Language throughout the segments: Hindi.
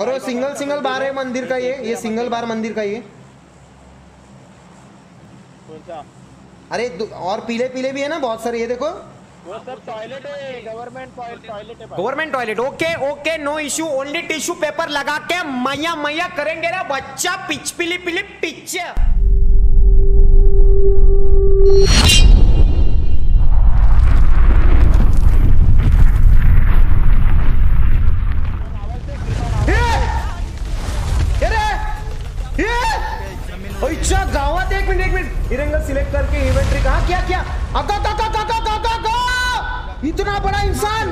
और वो सिंगल सिंगल बार है मंदिर का, ये सिंगल बार मंदिर का ये। अरे और पीले पीले भी है ना बहुत सारे, ये देखो वो सब टॉयलेट है, government toilet. Okay okay, no issue, only tissue paper लगा के मैया मैया करेंगे ना बच्चा पिच पीली पीली पिच। अच्छा गाँव एक मिनट हिरंगा सिलेक्ट करके इन्वेंट्री कहा क्या क्या इतना बड़ा इंसान।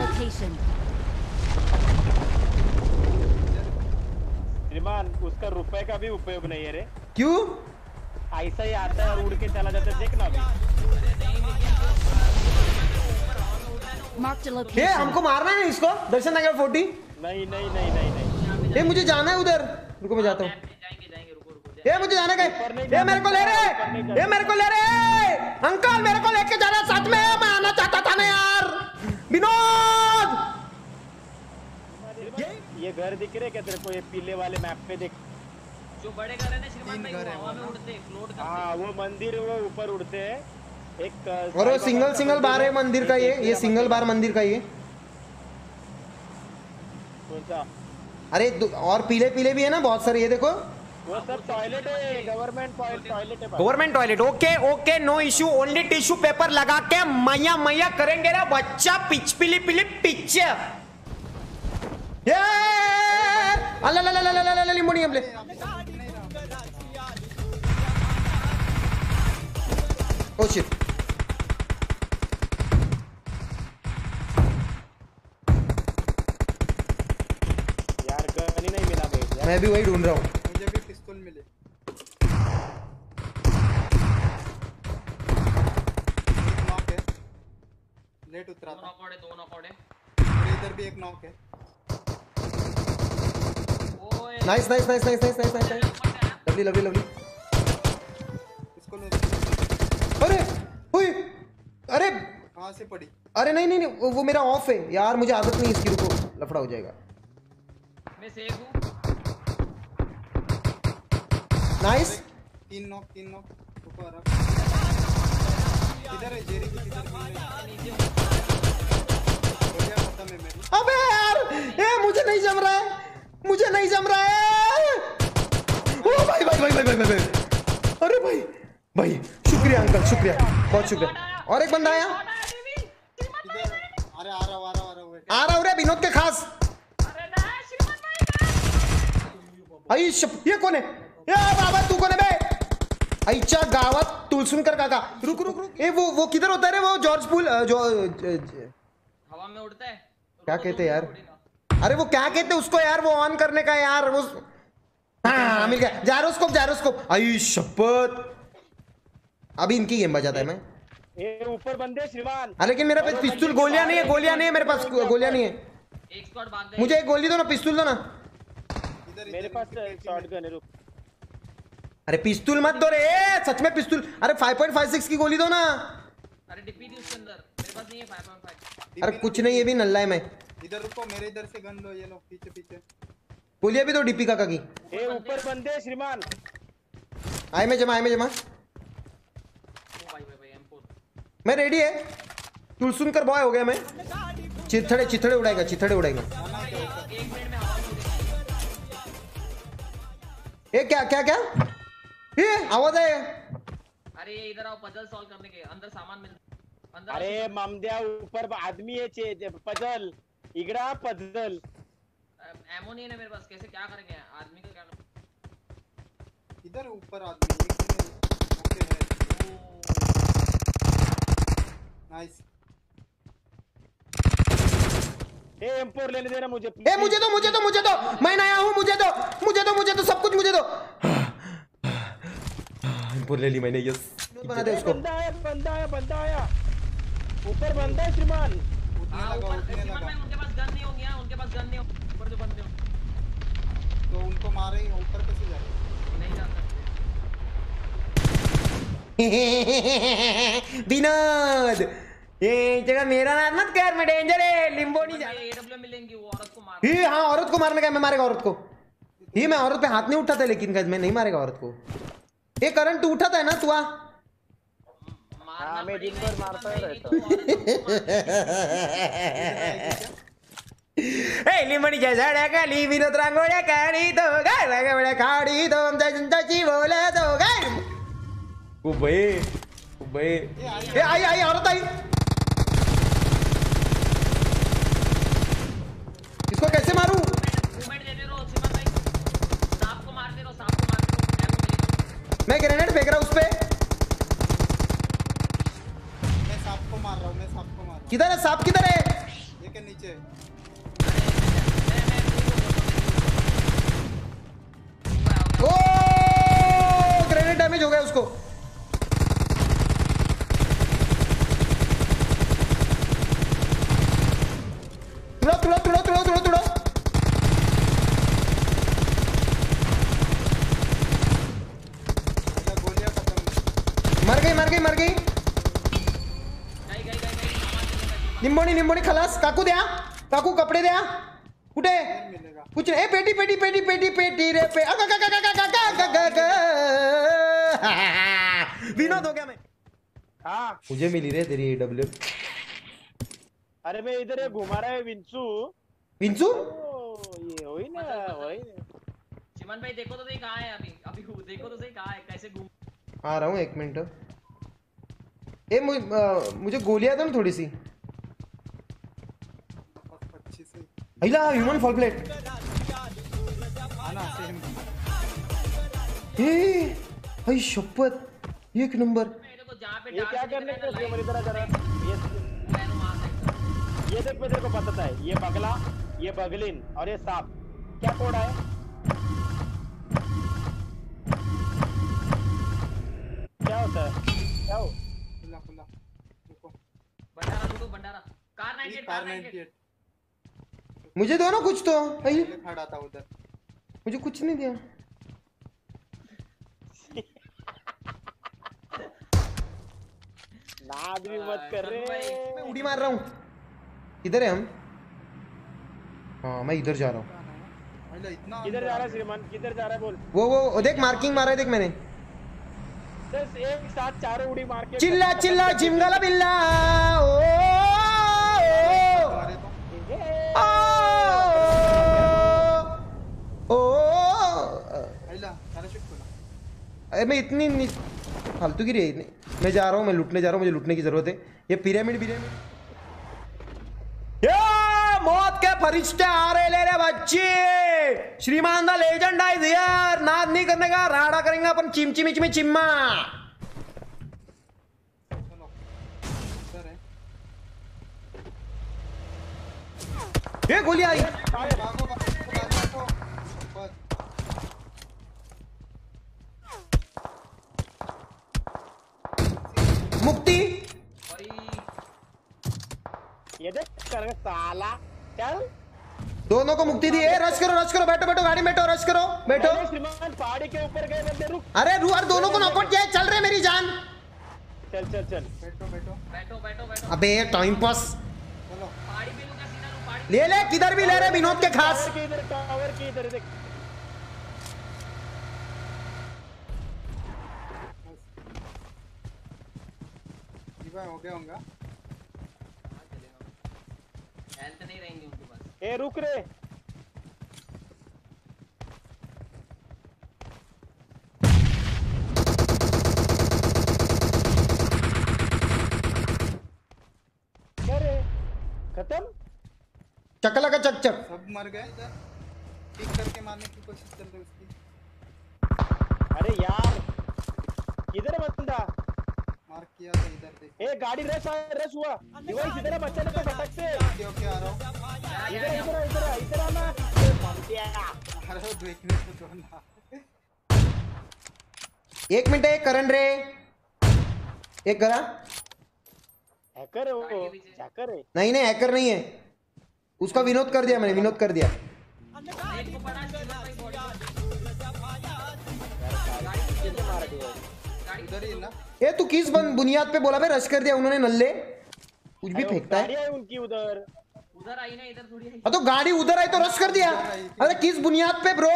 श्रीमान उसका रुपए का भी उपयोग नहीं है रे, क्यों ऐसा ही आता है और उड़ के चला जाता है, देखना भी। ये हमको मारना है इसको दर्शन नगर 40। नहीं नहीं नहीं नहीं नहीं ये मुझे जाना है उधर, रुको मैं जाता हूँ, ये मुझे जाना है, ये मेरे को ले रहे हैं, ये मेरे को ले रहे हैं अंकल, मेरे को लेके जा रहा साथ में, मैं आना चाहता था ना यार विनोद। ये घर दिख रहे क्या तेरे को, ये पीले वाले मैप पे देख, जो बड़े घर है ना श्रीमान भाई वो हवा में उड़ते फ्लोट करते हैं। हां वो मंदिर वो ऊपर उड़ते हैं एक, और वो सिंगल बार है मंदिर का ये सिंगल बार मंदिर का ये। कौन सा? अरे और पीले पीले भी है ना बहुत सारे, ये देखो वो सब टॉयलेट है, government toilet. Okay okay, no issue, only tissue paper लगा के मैया मैया करेंगे ना बच्चा पिच पिली पिली पिच। ओ शिट, यार गन ही नहीं मिला भाई, मैं भी वही ढूंढ रहा हूँ। मिले लेट उतरा था, दो नॉक है इधर भी, एक नॉक है। ओए nice nice nice nice nice nice nice, lovely lovely lovely. इसको लो, अरे ओए अरे कहां से पड़ी, अरे नहीं नहीं नहीं वो मेरा ऑफ है यार, मुझे आदत नहीं इसकी, रुको लफड़ा हो जाएगा। मैं सेफ हूं। नाइस, तीन नॉक ऊपर इधर है जेरी की, नीचे खत्म है मेरी। अबे यार ए मुझे नहीं जम रहा है। ओ भाई अरे भाई शुक्रिया अंकल, शुक्रिया बहुत शुक्रिया। और एक बंदा आया, अरे आ रहा हूं रे विनोद के खास। अरे ना श्रीमान भाई का, ये कौन है ये बाबा, तू कौन है बे? आईचा गावत तुलसुनकर काका, रुक ए वो किधर होता है रे, वो जॉर्ज पूल जो हवा में उड़ता है, क्या कहते हैं यार, अरे वो क्या कहते हैं उसको यार, वो ऑन करने का यार वो, हां मिल गया, जायरोस्कोप। आई शपथ अभी इनकी गेम बजाता है मैं, ये ऊपर बंदे श्रीमान, लेकिन मेरे पास पिस्तौल, गोलियां नहीं है मेरे पास, गोलियां नहीं है। एक स्क्वाड बांध दे, मुझे एक गोली दो ना, पिस्तौल दो ना, मेरे पास शॉटगन है, रुक। अरे पिस्तूल मत दो रे, सच में पिस्तूल, अरे 5.56 की गोली दो ना। अरे डिपी थी उसके अंदर, मेरे पास नहीं है 5.5। अरे कुछ नहीं, ये भी नल्ला है मैं। इधर रुको, मेरे इधर से गन लो, ये लो पीछे। गोलियां भी दो डिपी काका की। ए ऊपर बंदे श्रीमान। आए में जमा। ओ भाई M4। मैं रेडी है। तुलसुनकर बॉय हो गया मैं। चिथड़े उड़ाएगा। एक मिनट में हवा में। ए क्या ये आवाज है। अरे इधर आओ, पजल सॉल्व करने के, अंदर सामान मिलता है। अरे मामद्या ऊपर आदमी है, पजल इगड़ा पजल, एमो नहीं है मेरे पास, कैसे क्या करेंगे आदमी को, क्या इधर ऊपर आदमी ओके है। नाइस, ए M4 लेने देना मुझे, ए मुझे दो, मैं नया हूं, मुझे दो सब कुछ मुझे दो। M4 ले ली मैंने, यस बना दे उसको। बंदा आया ऊपर, बंदा है श्रीमान। उठने लगा। उनके पास गन नहीं होगी, ऊपर जो बंदे हो तो उनको मारे, ऊपर कैसे जा रहे, नहीं जा सकते विनोद। ये जगह मेरा नाम मत कर, मैं डेंजर है, लिंबो नहीं जा रहा। AW मिलेंगी, वो औरत को मार, हां औरत को मारने का, मैं मारेगा औरत को। ये मैं औरत पे हाथ नहीं उठाता, लेकिन मैं नहीं मारेगा औरत को। ये करण तू उठाता है ना तुआ? मैं दिन भर मारता रहता हूं। लिमणीच्या झाडा खाली विनोद रांगोळ्या काढितो गाय रांगोळ्या काढितो आमच्या जनताची बोलतो गाय। कुबे कुबे ए आई आई औरत आई, इसको कैसे मारूं? मूवमेंट दे दे रो श्रीमान भाई, सांप को मार दे रो, सांप को मार दे रो। मैं ग्रेनेड फेंक रहा हूं उस पे, मैं सांप को मार रहा हूं, मैं सांप को मार रहा हूं। किधर है सांप, किधर है? ये के नीचे। ग्रेनेड डैमेज हो गया उसको। तुड़ो तुड़ो तुड़ो तुड़ो तुड़ो तुड़ो। मर गई निम्बोनी निम्बोनी खलास। काकू दिया, काकू कपड़े दिया। कुठे कुछ ए पेटी पेटी पेटी पेटी पेटी रे पे आ का का विनोद हो गया मैं। हां मुझे मिली रे तेरी डब्ल्यू। अरे मैं इधर घुमा रहा है विंचू विंचू। ये होई ना होई श्रीमान भाई, देखो तो सही कहां है अभी, अभी देखो तो सही कहां है, कैसे घूम आ रहा हूं। 1 मिनट ए मुझे गोलियां दो ना थोड़ी सी। आइला ह्यूमन फॉल प्लेट आना सेम। ए भाई शपथ एक नंबर। ये क्या करने को मेरी तरह कर रहा है ये देख मेरे को पता था। ये बगला, ये बगलिन और ये सांप क्या कोड़ा है? क्या होता है? क्या हो खुला खुला देखो भंडारा दो, भंडारा कार 98 कार 98 मुझे दो ना कुछ तो। भाई खड़ा था उधर, मुझे कुछ नहीं दिया। नाद भी मत कर रे। मैं उड़ी मार रहा हूँ। किधर है हम? हाँ मैं इधर जा रहा हूँ। किधर जा रहा है श्रीमान, किधर जा रहा है बोल? वो देख मार्किंग मारा है, देख मैंने। बस एक साथ चारों उड़ी मार के चिल्ला चिल्ला झिमगला बिल्ला मैं इतनी फालतू की रही। मैं जा रहा हूँ, मैं लूटने जा रहा हूँ, मुझे लूटने की जरूरत है। ये पिरामिड पिरामिड ये मौत के फरिश्ते आ रहे ले रे बच्चे। श्रीमान द लेजेंड इज हियर। नाद नहीं करने का, राड़ा करेंगे अपन चिमचिमिच में चिम्मा। ये गोली आई मुक्ति। ये देख कर साला चल दोनों को मुक्ति दी। ए रश करो बैठो बैठो गाड़ी बैठो रश करो बैठो। श्रीमान पहाड़ी के ऊपर गए बंदे रुक। अरे रू और दोनों को नॉकआउट किया। चल रहे मेरी जान चल चल चल बैठो बैठो बैठो बैठो बैठो। अबे टाइम पास चलो पहाड़ी पे लूंगा सीधा रू पहाड़ी ले ले। किधर भी ले रे विनोद के खास इधर टावर के इधर देख। हो गया होगा हेल्थ नहीं रहेंगे उनके पास। ए रुक रे अरे खत्म चकला का चकचक। सब मर गए इधर, ठीक करके मारने की कोशिश कर रहे उसकी। अरे यार इधर बंदा मार किया था इधर देख। ए गाड़ी रेस रेस हुआ डिवाइस इधर बच्चे ने तो फटक से। ओके ओके आ रहा हूं इधर इधर इधर इधर आना। बंदिया अरे देखने को तो ना। 1 मिनट है करण रे एक करा हैकर है वो हैकर है। नहीं नहीं हैकर नहीं है, उसका विनोद कर दिया मैंने, विनोद कर दिया। एक को बड़ा भाई बॉडी गाड़ी किसने मार दिया? इधर ही ना ए तू किस बुनियाद पे बोला? मैं रश कर दिया उन्होंने नल्ले। कुछ भी फेंकता है गाड़ी उनकी उधर उधर आई ना इधर थोड़ी आई। तो गाड़ी उधर आई तो रश कर दिया। अरे किस बुनियाद पे ब्रो?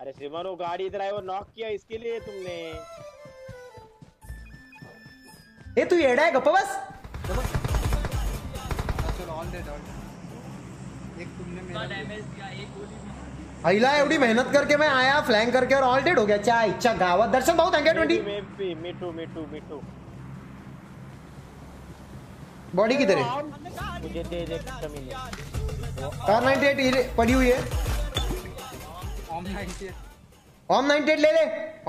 अरे श्रीमन वो गाड़ी इधर आई, वो नॉक किया इसके लिए तुमने। ए तू एड़ा है गप्पा बस। चलो ऑल डेड ऑल। एक तुमने मेरा डैमेज दिया, एक गोली भी। आईला एवढी मेहनत करके मैं आया फ्लैंक करके और ऑल डेड हो गया। अच्छा इच्छा गावत दर्शन बहुत thank you 20। Me too body किधर है? मुझे दे दे कमी नहीं। कार 98 पड़ी हुई है। ओम 98 ले ले।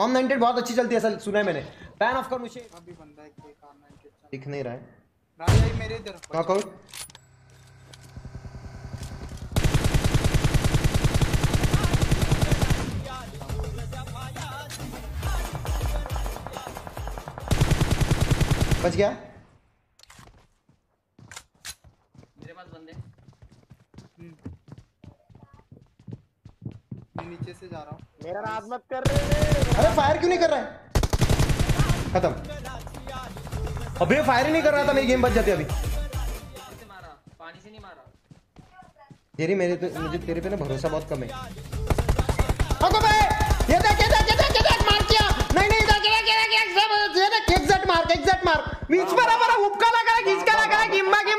ओम 98 बहुत अच्छी चलती है असल, सुना है मैंने। फैन ऑफ कर मुझे। अभी बंदा एक काम 98 दिख नहीं रहा है। राजा ही मेरे इधर नॉक आउट। बच गया। मेरे पास बंदे नीचे से जा रहा हूं। मेरा राज मत कर रहे। अरे फायर क्यों नहीं कर रहा है? खत्म। अबे फायर ही नहीं कर रहा था, मेरी गेम बच जाती अभी। से मारा पानी से नहीं मारा। तेरी मेरे तो मुझे तेरे पे ना भरोसा बहुत कम है। अबे ये देख मार किया। नहीं देख एग्जिट मार बीच बराबर हुपका लगा खिचका लगा गिम्बा गिम्बा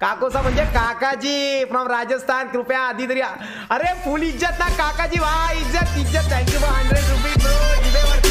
काकोसा म्हणजे काकाजी फ्रॉम राजस्थान। कृपया आधी तरी अरे फुल इज्जत ना काकाजी। वाह इज्जत थैंक यू 100 रुपीज ब्रो।